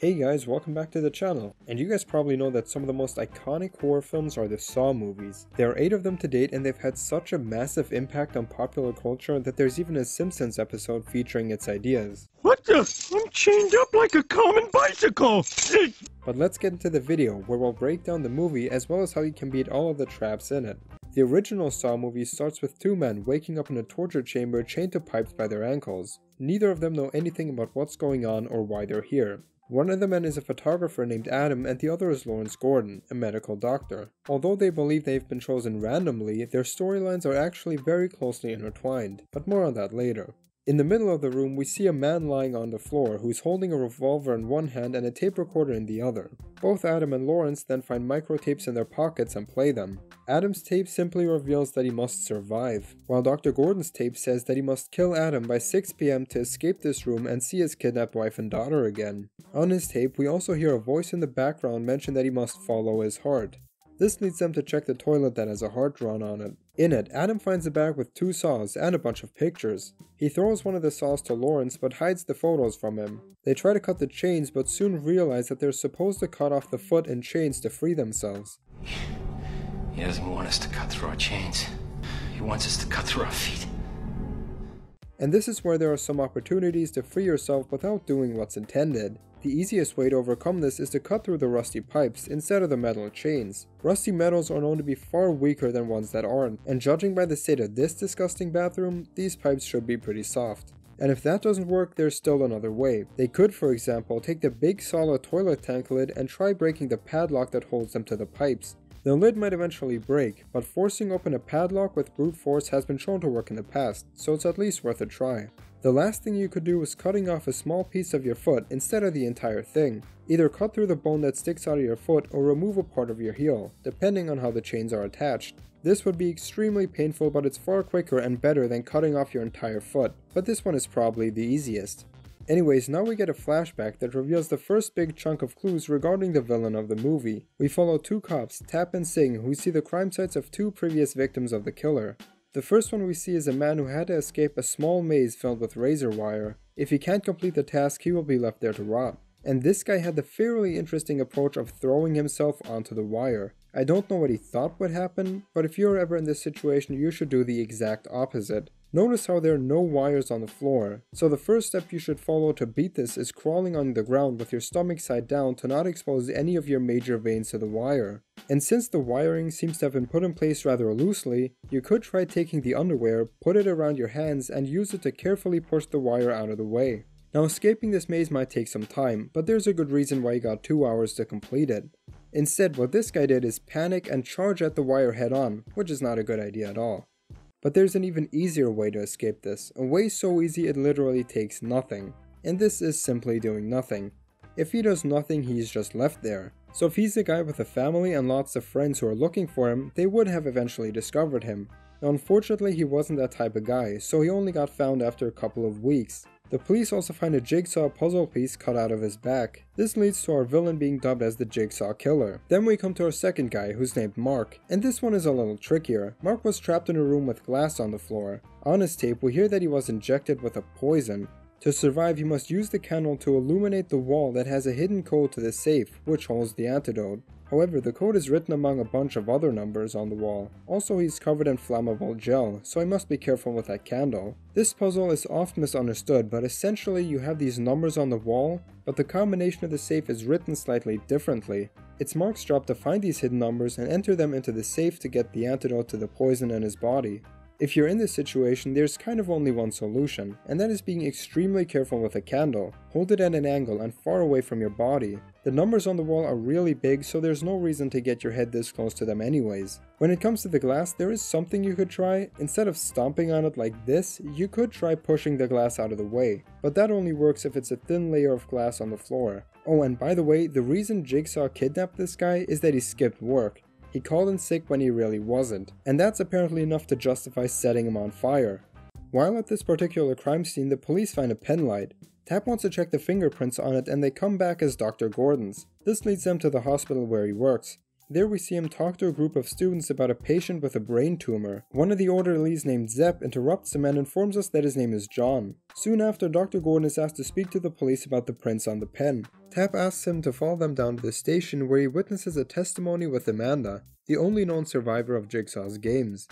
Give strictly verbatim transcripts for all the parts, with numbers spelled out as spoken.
Hey guys, welcome back to the channel, and you guys probably know that some of the most iconic horror films are the Saw movies. There are eight of them to date, and they've had such a massive impact on popular culture that there's even a Simpsons episode featuring its ideas. What the? I'm chained up like a common bicycle! But let's get into the video, where we'll break down the movie as well as how you can beat all of the traps in it. The original Saw movie starts with two men waking up in a torture chamber chained to pipes by their ankles. Neither of them know anything about what's going on or why they're here. One of the men is a photographer named Adam, and the other is Lawrence Gordon, a medical doctor. Although they believe they've been chosen randomly, their storylines are actually very closely intertwined, but more on that later. In the middle of the room, we see a man lying on the floor who's holding a revolver in one hand and a tape recorder in the other. Both Adam and Lawrence then find microtapes in their pockets and play them. Adam's tape simply reveals that he must survive, while Doctor Gordon's tape says that he must kill Adam by six p m to escape this room and see his kidnapped wife and daughter again. On his tape, we also hear a voice in the background mention that he must follow his heart. This leads them to check the toilet that has a heart drawn on it. In it, Adam finds a bag with two saws and a bunch of pictures. He throws one of the saws to Lawrence but hides the photos from him. They try to cut the chains but soon realize that they're supposed to cut off the foot and chains to free themselves. He doesn't want us to cut through our chains. He wants us to cut through our feet. And this is where there are some opportunities to free yourself without doing what's intended. The easiest way to overcome this is to cut through the rusty pipes instead of the metal chains. Rusty metals are known to be far weaker than ones that aren't, and judging by the state of this disgusting bathroom, these pipes should be pretty soft. And if that doesn't work, there's still another way. They could, for example, take the big solid toilet tank lid and try breaking the padlock that holds them to the pipes. The lid might eventually break, but forcing open a padlock with brute force has been shown to work in the past, so it's at least worth a try. The last thing you could do is cutting off a small piece of your foot instead of the entire thing. Either cut through the bone that sticks out of your foot or remove a part of your heel, depending on how the chains are attached. This would be extremely painful, but it's far quicker and better than cutting off your entire foot, but this one is probably the easiest. Anyways, now we get a flashback that reveals the first big chunk of clues regarding the villain of the movie. We follow two cops, Tapp and Singh, who see the crime sites of two previous victims of the killer. The first one we see is a man who had to escape a small maze filled with razor wire. If he can't complete the task, he will be left there to rot. And this guy had the fairly interesting approach of throwing himself onto the wire. I don't know what he thought would happen, but if you're ever in this situation, you should do the exact opposite. Notice how there are no wires on the floor, so the first step you should follow to beat this is crawling on the ground with your stomach side down to not expose any of your major veins to the wire. And since the wiring seems to have been put in place rather loosely, you could try taking the underwear, put it around your hands, and use it to carefully push the wire out of the way. Now, escaping this maze might take some time, but there's a good reason why you got two hours to complete it. Instead, what this guy did is panic and charge at the wire head on, which is not a good idea at all. But there's an even easier way to escape this, a way so easy it literally takes nothing. And this is simply doing nothing. If he does nothing, he's just left there. So if he's a guy with a family and lots of friends who are looking for him, they would have eventually discovered him. Now, unfortunately, he wasn't that type of guy, so he only got found after a couple of weeks. The police also find a jigsaw puzzle piece cut out of his back. This leads to our villain being dubbed as the Jigsaw Killer. Then we come to our second guy, who's named Mark, and this one is a little trickier. Mark was trapped in a room with glass on the floor. On his tape, we hear that he was injected with a poison. To survive, he must use the candle to illuminate the wall that has a hidden code to the safe, which holds the antidote. However, the code is written among a bunch of other numbers on the wall. Also, he's covered in flammable gel, so he must be careful with that candle. This puzzle is oft misunderstood, but essentially you have these numbers on the wall, but the combination of the safe is written slightly differently. It's Mark's job to find these hidden numbers and enter them into the safe to get the antidote to the poison in his body. If you're in this situation, there's kind of only one solution, and that is being extremely careful with a candle. Hold it at an angle and far away from your body. The numbers on the wall are really big, so there's no reason to get your head this close to them anyways. When it comes to the glass, there is something you could try. Instead of stomping on it like this, you could try pushing the glass out of the way, but that only works if it's a thin layer of glass on the floor. Oh, and by the way, the reason Jigsaw kidnapped this guy is that he skipped work. He called in sick when he really wasn't, and that's apparently enough to justify setting him on fire. While at this particular crime scene, the police find a pen light. Tapp wants to check the fingerprints on it, and they come back as Doctor Gordon's. This leads them to the hospital where he works. There we see him talk to a group of students about a patient with a brain tumor. One of the orderlies named Zepp interrupts him and informs us that his name is John. Soon after, Doctor Gordon is asked to speak to the police about the prints on the pen. Tapp asks him to follow them down to the station where he witnesses a testimony with Amanda, the only known survivor of Jigsaw's games.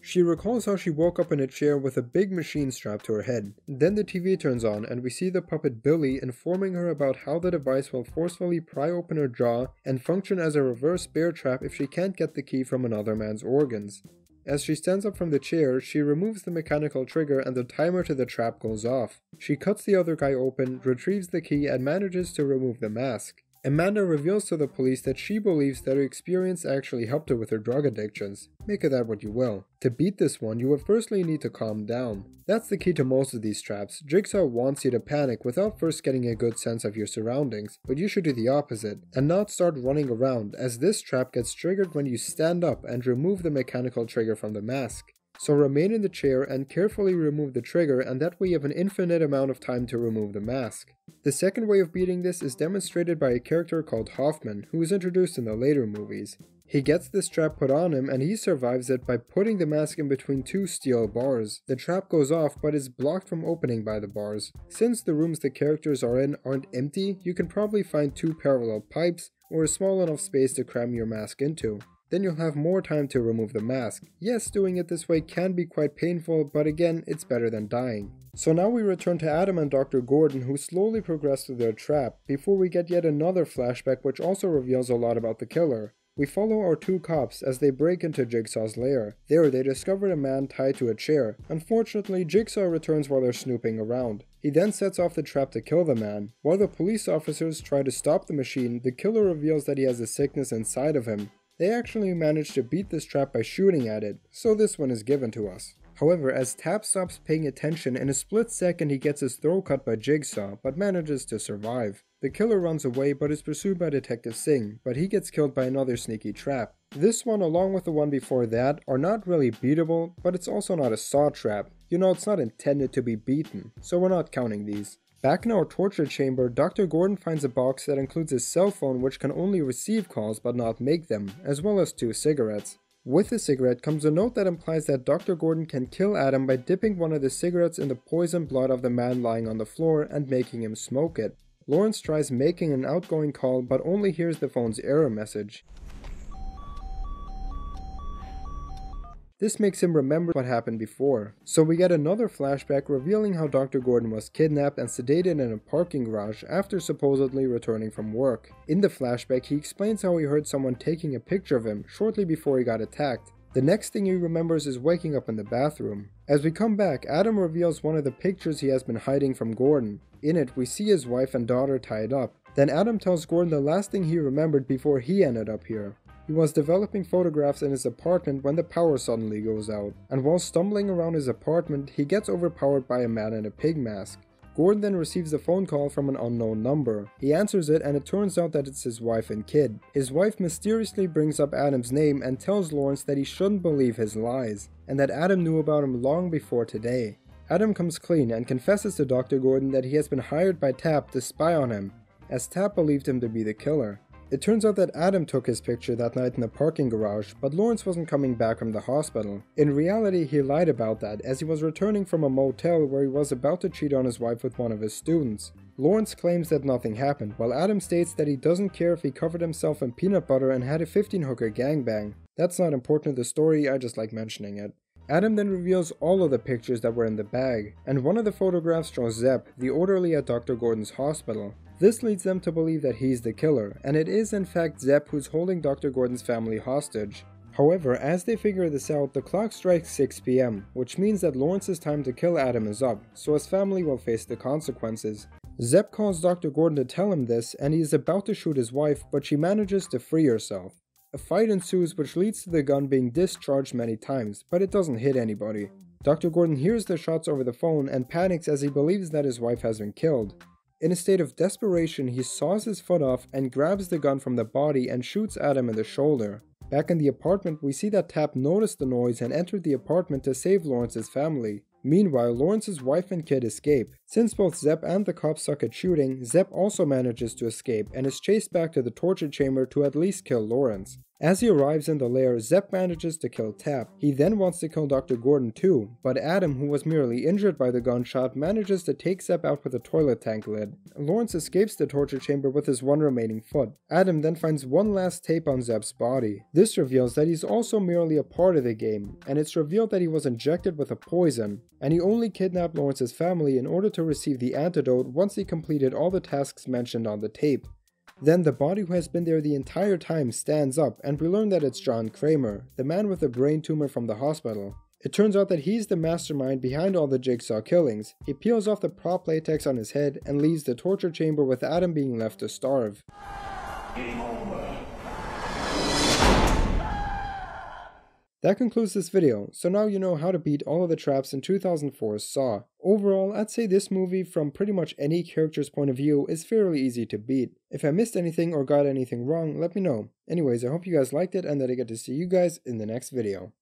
She recalls how she woke up in a chair with a big machine strapped to her head. Then the T V turns on and we see the puppet Billy informing her about how the device will forcefully pry open her jaw and function as a reverse bear trap if she can't get the key from another man's organs. As she stands up from the chair, she removes the mechanical trigger and the timer to the trap goes off. She cuts the other guy open, retrieves the key and manages to remove the mask. Amanda reveals to the police that she believes that her experience actually helped her with her drug addictions. Make of that what you will. To beat this one, you would firstly need to calm down. That's the key to most of these traps. Jigsaw wants you to panic without first getting a good sense of your surroundings, but you should do the opposite and not start running around, as this trap gets triggered when you stand up and remove the mechanical trigger from the mask. So remain in the chair and carefully remove the trigger, and that way you have an infinite amount of time to remove the mask. The second way of beating this is demonstrated by a character called Hoffman, who is introduced in the later movies. He gets this trap put on him and he survives it by putting the mask in between two steel bars. The trap goes off but is blocked from opening by the bars. Since the rooms the characters are in aren't empty, you can probably find two parallel pipes or a small enough space to cram your mask into. Then you'll have more time to remove the mask. Yes, doing it this way can be quite painful, but again, it's better than dying. So now we return to Adam and Doctor Gordon, who slowly progress through their trap, before we get yet another flashback which also reveals a lot about the killer. We follow our two cops as they break into Jigsaw's lair. There they discovered a man tied to a chair. Unfortunately, Jigsaw returns while they're snooping around. He then sets off the trap to kill the man. While the police officers try to stop the machine, the killer reveals that he has a sickness inside of him. They actually managed to beat this trap by shooting at it, so this one is given to us. However, as Tapp stops paying attention, in a split second he gets his throat cut by Jigsaw, but manages to survive. The killer runs away but is pursued by Detective Singh, but he gets killed by another sneaky trap. This one, along with the one before that, are not really beatable, but it's also not a Saw trap. You know, it's not intended to be beaten, so we're not counting these. Back in our torture chamber, Doctor Gordon finds a box that includes his cell phone, which can only receive calls but not make them, as well as two cigarettes. With the cigarette comes a note that implies that Doctor Gordon can kill Adam by dipping one of the cigarettes in the poisoned blood of the man lying on the floor and making him smoke it. Lawrence tries making an outgoing call but only hears the phone's error message. This makes him remember what happened before. So we get another flashback revealing how Doctor Gordon was kidnapped and sedated in a parking garage after supposedly returning from work. In the flashback, he explains how he heard someone taking a picture of him shortly before he got attacked. The next thing he remembers is waking up in the bathroom. As we come back, Adam reveals one of the pictures he has been hiding from Gordon. In it, we see his wife and daughter tied up. Then Adam tells Gordon the last thing he remembered before he ended up here. He was developing photographs in his apartment when the power suddenly goes out, and while stumbling around his apartment, he gets overpowered by a man in a pig mask. Gordon then receives a phone call from an unknown number. He answers it and it turns out that it's his wife and kid. His wife mysteriously brings up Adam's name and tells Lawrence that he shouldn't believe his lies, and that Adam knew about him long before today. Adam comes clean and confesses to Doctor Gordon that he has been hired by Tapp to spy on him, as Tapp believed him to be the killer. It turns out that Adam took his picture that night in the parking garage, but Lawrence wasn't coming back from the hospital. In reality, he lied about that, as he was returning from a motel where he was about to cheat on his wife with one of his students. Lawrence claims that nothing happened, while Adam states that he doesn't care if he covered himself in peanut butter and had a fifteen hooker gangbang. That's not important to the story, I just like mentioning it. Adam then reveals all of the pictures that were in the bag, and one of the photographs shows Zepp, the orderly at Doctor Gordon's hospital. This leads them to believe that he's the killer, and it is in fact Zepp who's holding Doctor Gordon's family hostage. However, as they figure this out, the clock strikes six p m, which means that Lawrence's time to kill Adam is up, so his family will face the consequences. Zepp calls Doctor Gordon to tell him this, and he is about to shoot his wife, but she manages to free herself. A fight ensues which leads to the gun being discharged many times, but it doesn't hit anybody. Doctor Gordon hears the shots over the phone and panics as he believes that his wife has been killed. In a state of desperation, he saws his foot off and grabs the gun from the body and shoots Adam in the shoulder. Back in the apartment, we see that Tapp noticed the noise and entered the apartment to save Lawrence's family. Meanwhile, Lawrence's wife and kid escape. Since both Zepp and the cops suck at shooting, Zepp also manages to escape and is chased back to the torture chamber to at least kill Lawrence. As he arrives in the lair, Zepp manages to kill Tapp. He then wants to kill Doctor Gordon too, but Adam, who was merely injured by the gunshot, manages to take Zepp out with a toilet tank lid. Lawrence escapes the torture chamber with his one remaining foot. Adam then finds one last tape on Zepp's body. This reveals that he's also merely a part of the game, and it's revealed that he was injected with a poison, and he only kidnapped Lawrence's family in order to receive the antidote once he completed all the tasks mentioned on the tape. Then the body who has been there the entire time stands up, and we learn that it's John Kramer, the man with the brain tumor from the hospital. It turns out that he's the mastermind behind all the Jigsaw killings. He peels off the prop latex on his head and leaves the torture chamber with Adam being left to starve. Game over. That concludes this video, so now you know how to beat all of the traps in two thousand four's Saw. Overall, I'd say this movie, from pretty much any character's point of view, is fairly easy to beat. If I missed anything or got anything wrong, let me know. Anyways, I hope you guys liked it and that I get to see you guys in the next video.